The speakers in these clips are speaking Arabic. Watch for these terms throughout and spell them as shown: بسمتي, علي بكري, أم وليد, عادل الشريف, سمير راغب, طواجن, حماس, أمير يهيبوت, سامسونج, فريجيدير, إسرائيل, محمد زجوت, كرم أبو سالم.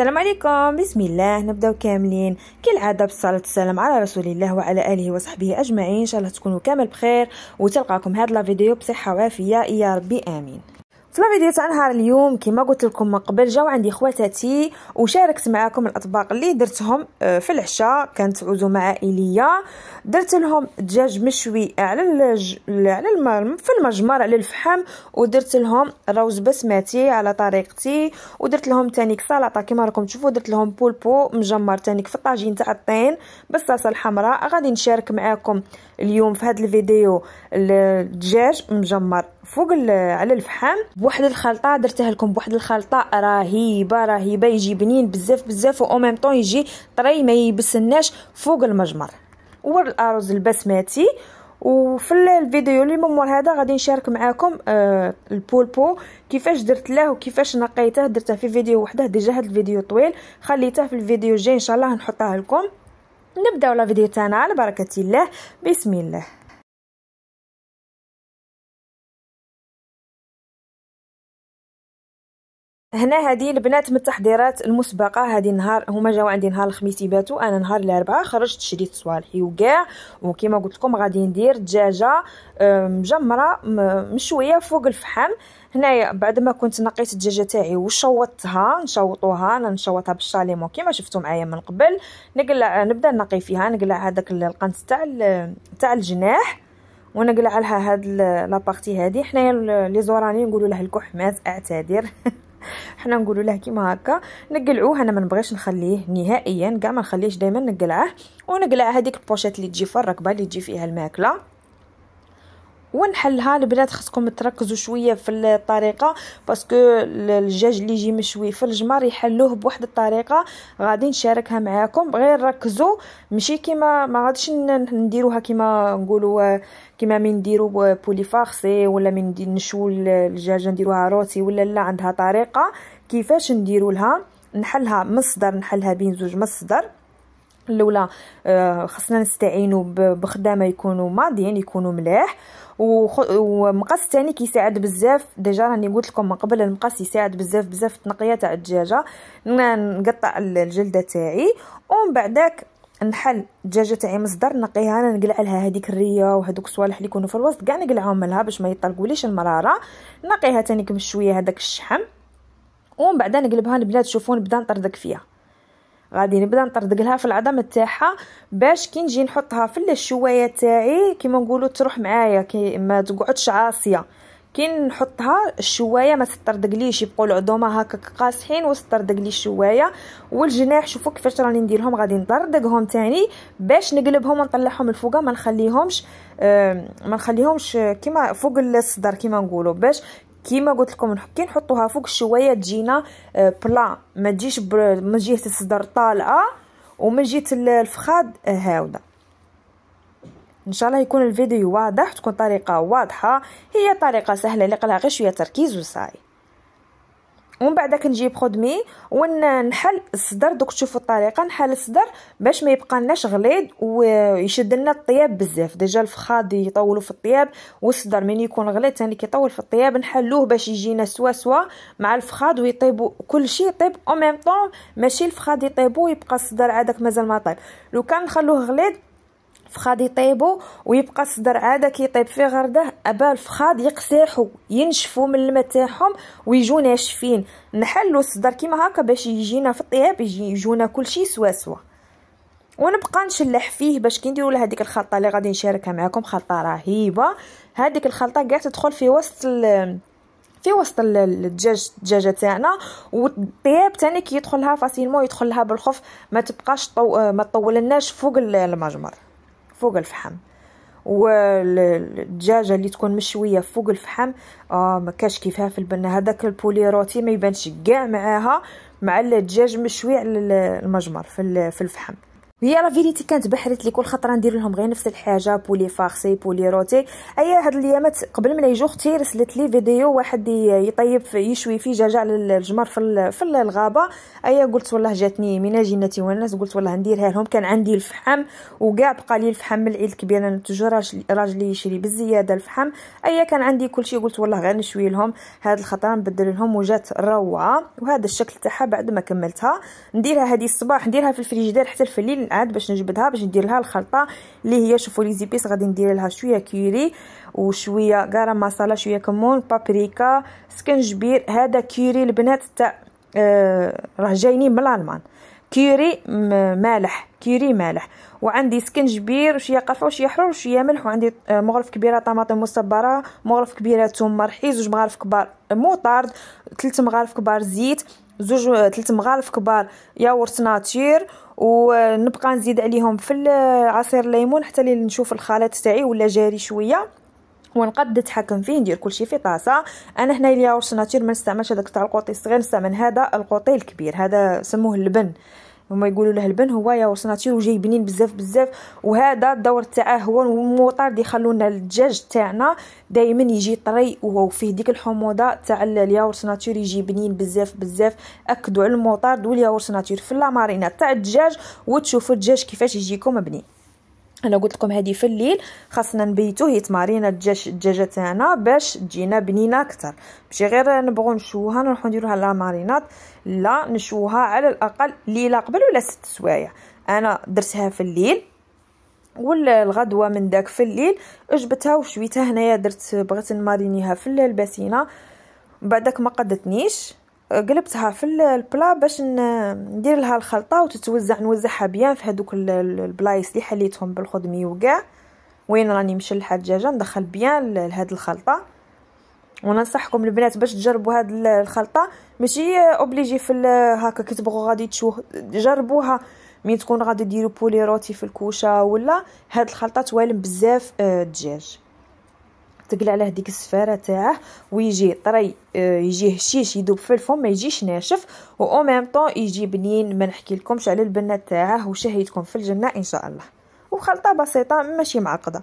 السلام عليكم. بسم الله نبداو كاملين كالعاده بالصلاه والسلام على رسول الله وعلى اله وصحبه اجمعين. ان شاء الله تكونوا كامل بخير وتلقاكم هاد لا فيديو بصحه وعافيه يا ربي امين. في الفيديو تاع نهار اليوم كما قلت لكم من قبل جاو عندي خواتاتي وشاركت معاكم الاطباق اللي درتهم في العشاء. كانت عزومه عائليه درت لهم دجاج مشوي في المجمر على الفحم، ودرت لهم روز بسمتي على طريقتي، ودرت لهم تانيك سلطه كما راكم تشوفوا، درت لهم بولبو مجمر تانيك في الطاجين تاع الطين بالصلصه الحمراء. غادي نشارك معاكم اليوم في هذا الفيديو الدجاج مجمر فوق على الفحم بواحد الخلطه درتها لكم، بواحد الخلطه رهيبه رهيبه، يجي بنين بزاف بزاف و ميم طون يجي طري ما يبسناش فوق المجمر. هو الارز البسمتي. وفي الفيديو اللي من مور هذا غادي نشارك معاكم البولبو كيفاش درت له وكيفاش نقيته، درته في فيديو وحده ديجا، هذا الفيديو طويل خليته في الفيديو الجاي ان شاء الله نحطها لكم. نبداو لا فيديو تاعنا على بركه الله. بسم الله. هنا هذه البنات من التحضيرات المسبقه. هذه نهار هما جاو عندي نهار الخميس يباتوا، انا نهار الاربعاء خرجت شريت صوالحي وكاع، وكما قلت لكم غادي ندير دجاجه مجمره مشويه فوق الفحم. هنايا بعد ما كنت نقيت الدجاجه تاعي وشوطتها، نشوطوها انا نشوطها بالشاليمون كما شفتوا معايا من قبل، نقلع نبدا نقي فيها، نقلع هذاك القنت تاع الجناح ونقلع لها هاد لابارتي هذه. حنايا لي زوراني نقولوا لها الكحمات، اعتذر حنا نقولوا له كيما هكا. نقلعوه، انا ما نبغيش نخليه نهائيا كاع، ما نخليهش دائما نقلعه، ونقلع هذيك البوشيت اللي تجي في الركبه اللي تجي فيها الماكله ونحلها. البنات خصكم تركزوا شويه في الطريقه باسكو الدجاج اللي يجي مشوي في الجمر يحلوه بواحد الطريقه غادي نشاركها معاكم، غير ركزوا ماشي كيما ما غاديش نديروها كيما نقولوا كيما من نديروا بولي فارسي ولا من نشويو الدجاجه نديروها روتي ولا لا، عندها طريقه كيفاش نديروا لها. نحلها من الصدر، نحلها بين زوج من الصدر. الاولى خصنا نستعينوا بخدامه يكونوا ماضيين يكونوا ملاح، ومقص ثاني كيساعد بزاف. ديجا راني قلت لكم من قبل المقص يساعد بزاف بزاف في التنقيه تاع الدجاجه. نقطع الجلده تاعي ومن بعدك نحل الدجاجه تاعي مصدر نقيها، انا نقلع لها هذيك الريه وهذوك الصوالح اللي يكونوا في الوسط كاع نقلعهم لها باش ما يطلقوليش المراره، نقيها ثاني بشويه هذاك الشحم ومن بعد نقلبها. البنات شوفوا نبدا نطردق فيها، غادي نبدا نطردق لها في العظم تاعها باش كي نجي نحطها في الشوايه تاعي كيما نقولوا تروح معايا، كي ما تقعدش عاصيه كي نحطها الشوايه ما تطردقليش، يبقوا العظومه هكاك قاصحين وتطردقلي الشوايه. والجناح شوفوا كيفاش راني نديرهم، غادي نطردقهم ثاني باش نقلبهم ونطلعهم لفوق، ما نخليهمش كيما فوق الصدر كيما نقولوا، باش كيما قلت لكم كي نحطوها فوق شويه تجينا بلا، ما تجيش من جهه الصدر طالعه ومن جهه الفخاد هاوده. ان شاء الله يكون الفيديو واضح، تكون طريقه واضحه، هي طريقه سهله اللي قلها غير شويه تركيز وصاي. ومن بعد كنجيب خدمي ونحل الصدر. دوك تشوفوا الطريقه، نحل الصدر باش ما يبقى لناش غليظ ويشد لنا الطياب بزاف. ديجا الفخاد يطولوا في الطياب والصدر من يكون غليظ ثاني كيطول في الطياب، نحلوه باش يجينا سوا سوا مع الفخاد ويطيبوا كلشي يطيب او ميم طون، ماشي الفخاد يطيبوا ويبقى الصدر عادك مازال ما طيب. لو كان نخلوه غليظ الفخاد يطيبوا ويبقى الصدر عاده كيطيب فيه غرده، ابا الفخاد يقسيحوا ينشفوا من الماء تاعهم ويجوا ناشفين. نحلوا الصدر كيما هكا باش يجينا في الطياب يجونا كلشي سوا سوا، ونبقى نشلح فيه باش كي نديروا له هذيك الخلطه اللي غادي نشاركها معكم. خلطه رهيبه هذيك الخلطه، كاع تدخل في وسط الدجاجه تاعنا، والطياب ثاني كيدخل لها فاسيلمون، يدخل لها بالخف، ما تبقاش ما تطولناش فوق المجمر فوق الفحم. والدجاجه اللي تكون مشويه فوق الفحم ما كاش كيفها في البنه، هذاك البوليروتي ما يبانش كاع معاها مع الدجاج مشوي على المجمر في الفحم. هي لا فيريتي كانت بحرت لي كل خطره ندير لهم غير نفس الحاجه، بولي فارسي بولي روتي. اي هاد الايامات قبل ما يجو اختي رسلت لي فيديو واحد يطيب يشوي فيه دجاج على الجمر في الغابه. اي قلت والله جاتني من جنتي والناس، قلت والله نديرها لهم. كان عندي الفحم وكاع بقى لي الفحم من العيد الكبير، انا تجار راجلي يشري بالزياده الفحم. اي كان عندي كلشي، قلت والله غير نشوي لهم هاد الخطره نبدل لهم، وجات روعه. وهذا الشكل تاعها بعد ما كملتها نديرها هذه الصباح، نديرها في الفريجيدير حتى في الليل عاد باش نجبدها باش ندير لها الخلطه اللي هي شوفوا لي زيبيس. غادي ندير لها شويه كيري وشويه غرام مصاله، شويه كمون، بابريكا، سكنجبير. هذا كيري البنات تاع راه جايين من الالمان، كيري مالح، كيري مالح. وعندي سكنجبير وشويه قرفه وشويه حرور وشويه ملح، وعندي مغرف كبيره طماطم مصبره، مغرف كبيره ثوم مرحي، زوج مغارف كبار موطارد، 3 مغارف كبار زيت، زوج 3 مغارف كبار ياورت ناتير. ونبقى نزيد عليهم في عصير الليمون حتى لين نشوف الخليط تاعي ولا جاري شويه، ونقد نتحكم فيه. ندير كلشي في طاسه. انا هنا الياورت ناتير ما نستعملش هذاك تاع القوطي الصغير، نستعمل هذا القوطي الكبير، هذا سموه اللبن، هما يقولوا له البن، هو ياورت ناتير وجاي بنين بزاف بزاف. وهذا الدور تاعه هو الموطارد، يخلونا الدجاج تاعنا دائما يجي طري وهو فيه ديك الحموضه تاع الياورت ناتير، يجي بنين بزاف بزاف. اكدوا على الموطارد والياورت ناتير في لامارينا تاع الدجاج وتشوفوا الدجاج كيفاش يجيكم بنين. انا قلت لكم هذه في الليل خاصنا نبيتوه يتمارينا الدجاجه تاعنا باش تجينا بنينه اكثر، ماشي غير نبغوا نشوها نروحو نديروها لا مارينات، لا نشوها على الاقل ليله قبل ولا 6 سوايع. انا درتها في الليل والغدوه من داك في الليل جبتها وشويتها هنايا، درت بغيت نمارينيها في الباسينه، بعدك ما قدتنيش قلبتها في البلا باش ندير لها الخلطه وتتوزع، نوزعها بيان في هذوك البلايص اللي حليتهم بالخدمي وكاع وين راني مشلحه الدجاجه، ندخل بيان لهاد الخلطه. وننصحكم البنات باش تجربوا هاد الخلطه، ماشي اوبليجي في هكا كي تبغوا غادي تشوه، جربوها مين تكون غادي ديروا بولي روتي في الكوشه ولا. هاد الخلطه توالم بزاف الدجاج، تقلع على هذيك السفاره تاعه ويجي طري، يجي هشيش يذوب في الفم ما يجيش ناشف، و ميم طون يجي بنين. ما نحكي لكمش على البنه تاعه وشهيتكم في الجنه ان شاء الله. وخلطه بسيطه ماشي معقده.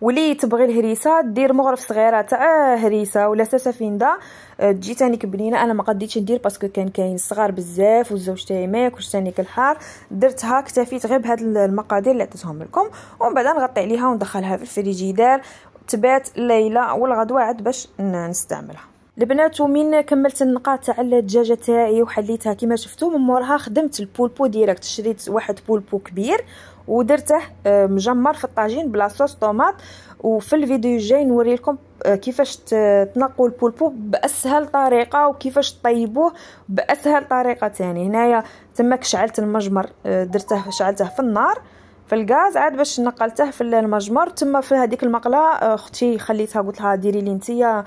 ولي تبغي الهريسه دير مغرف صغيره تاع هريسه ولا سفنده تجي ثاني بنينه. انا ما قديتش ندير باسكو كان كاين صغار بزاف والزوج تاعي ما ياكلش ثاني الحار، درتها اكتفيت غير بهاد المقادير اللي عطيتهم لكم، ومن بعد نغطي عليها وندخلها في الفريجيدار تبات الليله والغدوه عاد باش نستعملها. البنات ومن كملت النقاط تاع الدجاجه تاعي وحليتها كما شفتوا، من موراها خدمت البولبو ديريكت، شريت واحد بولبو كبير ودرته مجمر في الطاجين بلا صوص طوماط. وفي الفيديو الجاي نوريلكم كيفاش تنقوا البولبو باسهل طريقه وكيفاش طيبوه باسهل طريقه ثاني. هنايا تماك شعلت المجمر، درته شعلته في النار في الغاز عاد باش نقلته في المجمر. تما في هذيك المقله اختي خليتها قلت لها ديري لي نتيا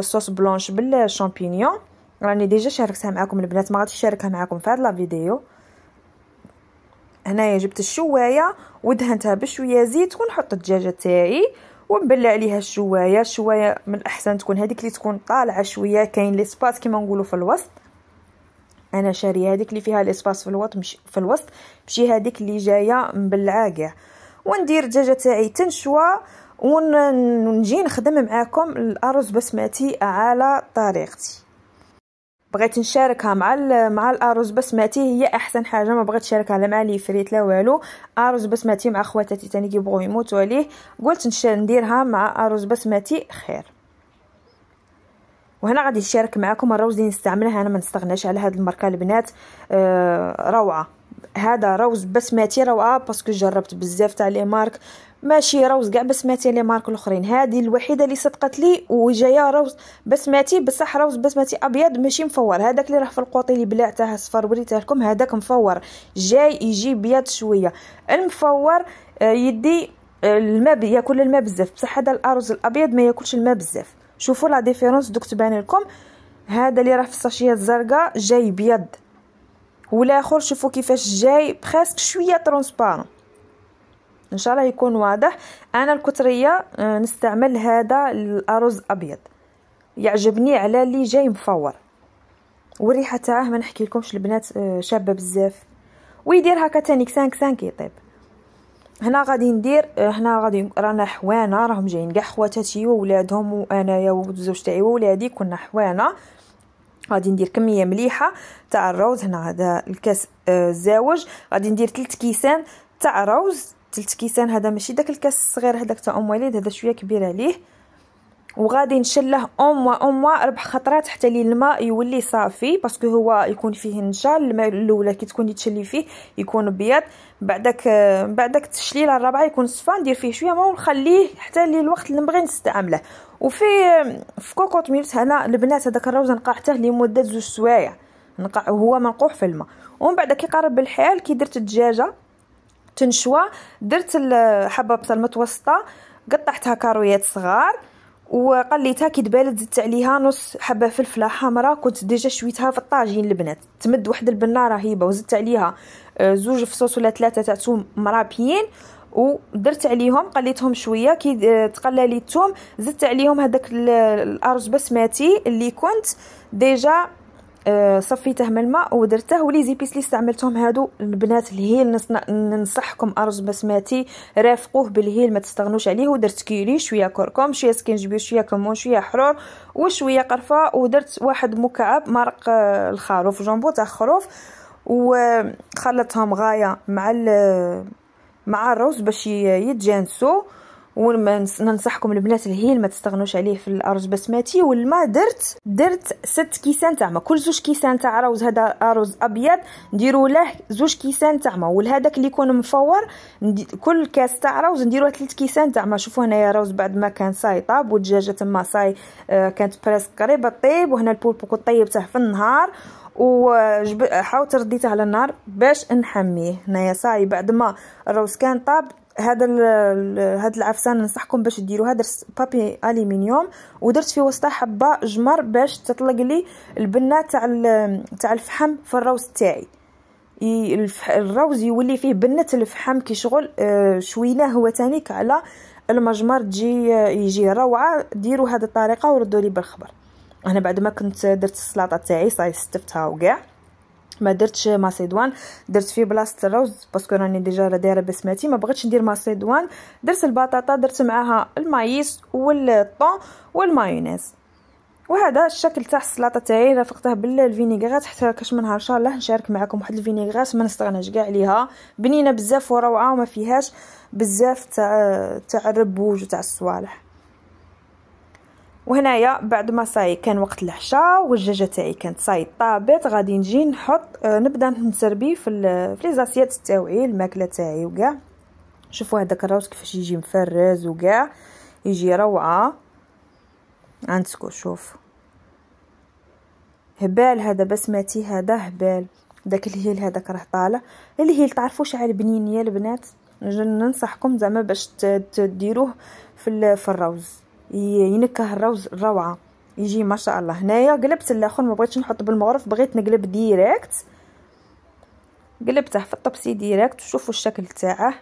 صوص بلونش بالشامبينيون، راني ديجا شاركتها معكم البنات، ما غاديش نشاركها معكم في هاد لا فيديو. هنايا جبت الشوايه ودهنتها بشويه زيت ونحط الدجاجه تاعي ونبلع عليها الشوايه. الشوايه من الاحسن تكون هذيك اللي تكون طالعه شويه، كاين لي سباس كما نقولوا في الوسط، انا شاريه هذيك اللي فيها الاسباس في الوسط، مشي هذيك اللي جايه مبلعه كاع. وندير الدجاجه تاعي تنشوى ونجي نخدم معاكم الارز بسمتي على طريقتي. بغيت نشاركها مع الارز بسمتي، هي احسن حاجه، ما بغيت نشاركها مع لي فريت لا والو. ارز بسمتي مع خواتاتي ثاني كيبغوا يموتوا عليه، قلت نديرها مع ارز بسمتي خير. وهنا غادي نشارك معكم الروز اللي نستعمله انا، ما نستغناش على هذه الماركه البنات، روعه هذا روز بسمتي روعه، باسكو جربت بزاف تاع لي مارك ماشي روز كاع بسمتي لي مارك الاخرين، هذه الوحيده اللي صدقت لي وجايه روز بسمتي، بصح روز بسمتي ابيض ماشي مفور. هذاك اللي راه في القوطي اللي بلعته صفر وريته لكم هذاك مفور، جاي يجي بيض شويه. المفور يدي الماء، ياكل الماء بزاف، بصح هذا الارز الابيض ما ياكلش الماء بزاف. شوفوا لا ديفيرونس دوك تبان لكم، هذا اللي راه في الساشيه الزرقاء جاي بيض، والاخر شوفوا كيفاش جاي بريسك شويه ترونسبارون، ان شاء الله يكون واضح. انا الكتريه نستعمل هذا الارز ابيض، يعجبني على اللي جاي مفور، والريحه تاعه ما نحكي لكمش البنات، شابه بزاف. ويدير هكا تاني كسانك سانك يطيب. هنا غادي ندير هنا غادي رانا حوانه، راهم جايين كاع خواتاتي وولادهم وانايا والزوج تاعي وولادي، كنا حوانه. غادي ندير كميه مليحه تاع الروز، هنا هذا الكاس الزاوج، غادي ندير 3 كيسان تاع روز، 3 كيسان، هذا ماشي داك الكاس الصغير هذاك تاع ام وليد، هذا شويه كبير عليه. وغادي نشله اوموا 4 خطرات حتى لي الماء يولي صافي، باسكو هو يكون فيه النشا، الماء الاولى كي تكوني تشلي فيه يكون ابيض، بعدك التشليله الرابعه يكون صفا، ندير فيه شويه ما ونخليه حتى لي الوقت اللي نبغي نستعمله. وفي كوكوط ميلت هنا البنات، هذاك الروز نقعته لمده 2 سوايع، نقع هو منقوح في الماء، ومن بعد كي قرب الحال كي درت الدجاجه تنشوى، درت حبه بصل متوسطه، قطعتها كارويات صغار وقليتها، كي تبالت زدت عليها نص حبه فلفله حمراء، كنت ديجا شويتها في الطاجين البنات، تمد واحد البنه رهيبه، وزدت عليها 2 فصوص ولا 3 تاع ثوم مرابيين، ودرت عليهم قليتهم شويه، كي تقلى لي الثوم زدت عليهم هذاك الارز بسماتي اللي كنت ديجا صفيته من الماء ودرته، ولي زيبيس اللي استعملتهم هادو البنات الهيل، ننصحكم ارز بسماتي رافقوه بالهيل ما تستغنوش عليه. ودرت كيري، شويه كركم، شويه سكينجبير، شويه كمون، شويه حرور، وشويه قرفه، ودرت 1 مكعب مرق الخروف، جامبو تاع الخروف، وخلطتهم غايه مع الرز باش يتجانسوا. وننصحكم البنات الهيل ما تستغنوش عليه في الارز بسماتي. والماء درت 6 كيسان تاع ما، كل 2 كيسان تاع روز، هذا ارز ابيض نديروا له 2 كيسان تاع ما، وهذاك اللي يكون مفور كل كاس تاع روز نديروه 3 كيسان تاع ما. شوفوا هنايا روز بعد ما كان صاي طاب، والدجاجه تما صاي كانت بريس قريبه طيب، وهنا البولبو كنت طيبته في النهار وحاولت رديته على النار باش نحميه. هنايا صاي بعد ما الروز كان طاب، هاد العفسان ننصحكم باش ديروها، درت بابي الومنيوم ودرت في وسطها حبه جمر باش تطلق لي البنه تاع الفحم في الروز تاعي، الروز يولي فيه بنه الفحم كي شغل شويناه هو تانيك على المجمر، تجي يجي روعه. ديروا هذه الطريقه وردوا لي بالخبر. انا بعد ما كنت درت السلطه تاعي صاي استفتها وكاع، ما درتش ماسيدوان، درت فيه بلاصه الروز باسكو راني ديجا دايره بسماتي، ما بغيتش ندير ماسيدوان. درت البطاطا، درت معاها المايس والطون والمايونيز، وهذا الشكل تاع السلطه تاعي. رافقته بالفينيغرات حتى كاش من نهار ان شاء الله نشارك معكم واحد الفينيغرات ما نستغناش كاع عليها، بنينه بزاف وروعه وما فيهاش بزاف تاع الربوج وتاع الصوالح. وهنايا بعد ما صاي كان وقت العشاء والدجاجه تاعي كانت صاي طابت، غادي نجي نحط نبدا نسربي في لي زاسيات تاعي الماكله تاعي وكاع. شوفوا هذاك الروز كيفاش يجي مفرز وكاع، يجي روعه عندكم. شوف هبال هذا بسمتي، هذا هبال، داك الهيل هذاك راه طالع الهيل، تعرفوا شحال بنين يا البنات، ننصحكم زعما باش تديروه في الروز، ينكه الروز روعه، يجي ما شاء الله. هنايا قلبت الاخر، ما بغيتش نحط بالمغرف، بغيت نقلب ديريكت، قلبته في الطبسي ديريكت. شوفوا الشكل تاعه،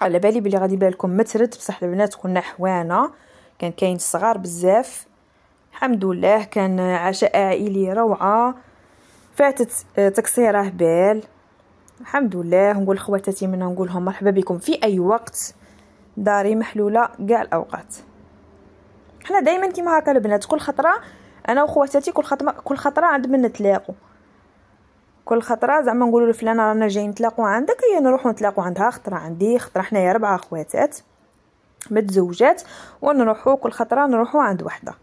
على بالي بلي غادي بالكم مترد، بصح البنات كنا حوانه كان كاين صغار بزاف. الحمد لله كان عشاء عائلي روعه، فاتت تكسيره بال الحمد لله. نقول خواتاتي منا نقول لهم مرحبا بكم في اي وقت، داري محلوله كاع الاوقات. حنا دائما كيما هكا البنات، كل خطره انا وخواتاتي كل خطره عند من نتلاقوا، كل خطره زعما نقولوا لفلانه رانا جايين نتلاقوا عندك، هي نروحوا نتلاقوا عندها، خطره عندي، خطره حنايا 4 خواتات متزوجات، ونروحوا كل خطره نروحوا عند وحده.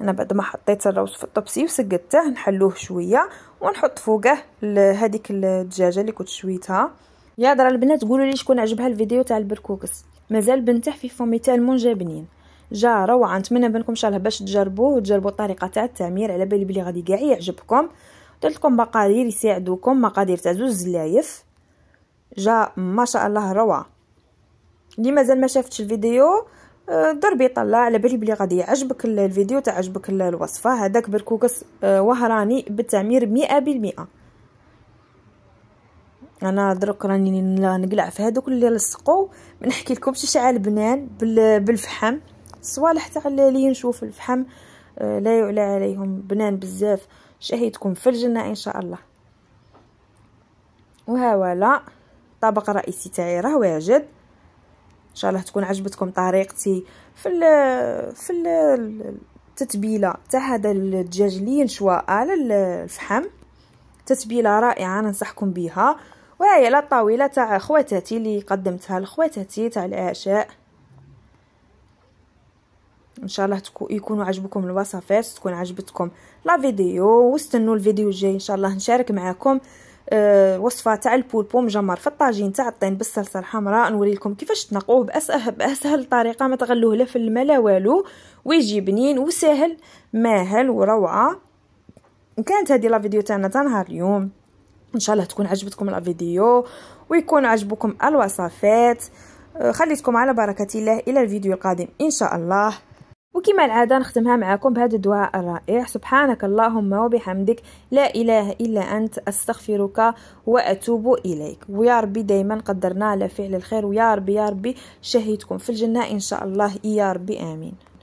انا بعد ما حطيت الروز في الطبسي وسقدته، نحلوه شويه ونحط فوقه هذيك الدجاجه اللي كنت شويتها. يا درا البنات قولوا لي شكون عجبها الفيديو تاع البركوكس، مازال بنته في فمي تاع المنجبنين، جا روعه. نتمنى بانكم ان شاء الله باش تجربوه وتجربوا الطريقه تاع التعمير، على بالي بلي غادي كاع يعجبكم. درت لكم مقادير يساعدوكم، مقادير تاع 2 زلايف، جا ما شاء الله روعه. اللي مازال ما شافتش الفيديو ضربي طلع، على بالي بلي غادي يعجبك الفيديو تاع، عجبك الوصفه. هذاك بركوكس وهراني بالتعمير 100%. انا دروك راني نقلع في هذوك اللي لصقوا، ما نحكي لكمش اشعال بنان بالفحم، الصوالح تاع اللي نشوف الفحم لا يعلى عليهم، بنان بزاف. شهيتكم في الجنه ان شاء الله. وهاولا الطبق الرئيسي تاعي راه واجد. ان شاء الله تكون عجبتكم طريقتي في التتبيله تاع هذا الدجاج اللي نشوى على الفحم. تتبيله رائعه ننصحكم بها. وهي على الطاوله تاع خواتاتي اللي قدمتها لخواتاتي تاع العشاء. ان شاء الله يكونوا عجبكم الوصفات، تكون عجبتكم لا فيديو، واستنوا الفيديو الجاي ان شاء الله نشارك معكم وصفه تاع البولبو مجمر في الطاجين تاع الطين بالصلصه الحمراء. نوريلكم كيفاش تنقوه باسهل طريقه، ما تغلوه لا في الماء لا والو، ويجي بنين وسهل ماهل وروعه. وكانت هذه لا فيديو تاعنا تاع نهار اليوم، ان شاء الله تكون عجبتكم لا فيديو ويكون عجبكم الوصفات. خليتكم على بركه الله الى الفيديو القادم ان شاء الله. وكما العادة نختمها معكم بهذا الدعاء الرائع: سبحانك اللهم وبحمدك، لا إله إلا أنت، أستغفرك وأتوب إليك. ويا ربي دايما قدرنا على فعل الخير، ويا ربي شهيتكم في الجنة إن شاء الله، يا ربي آمين.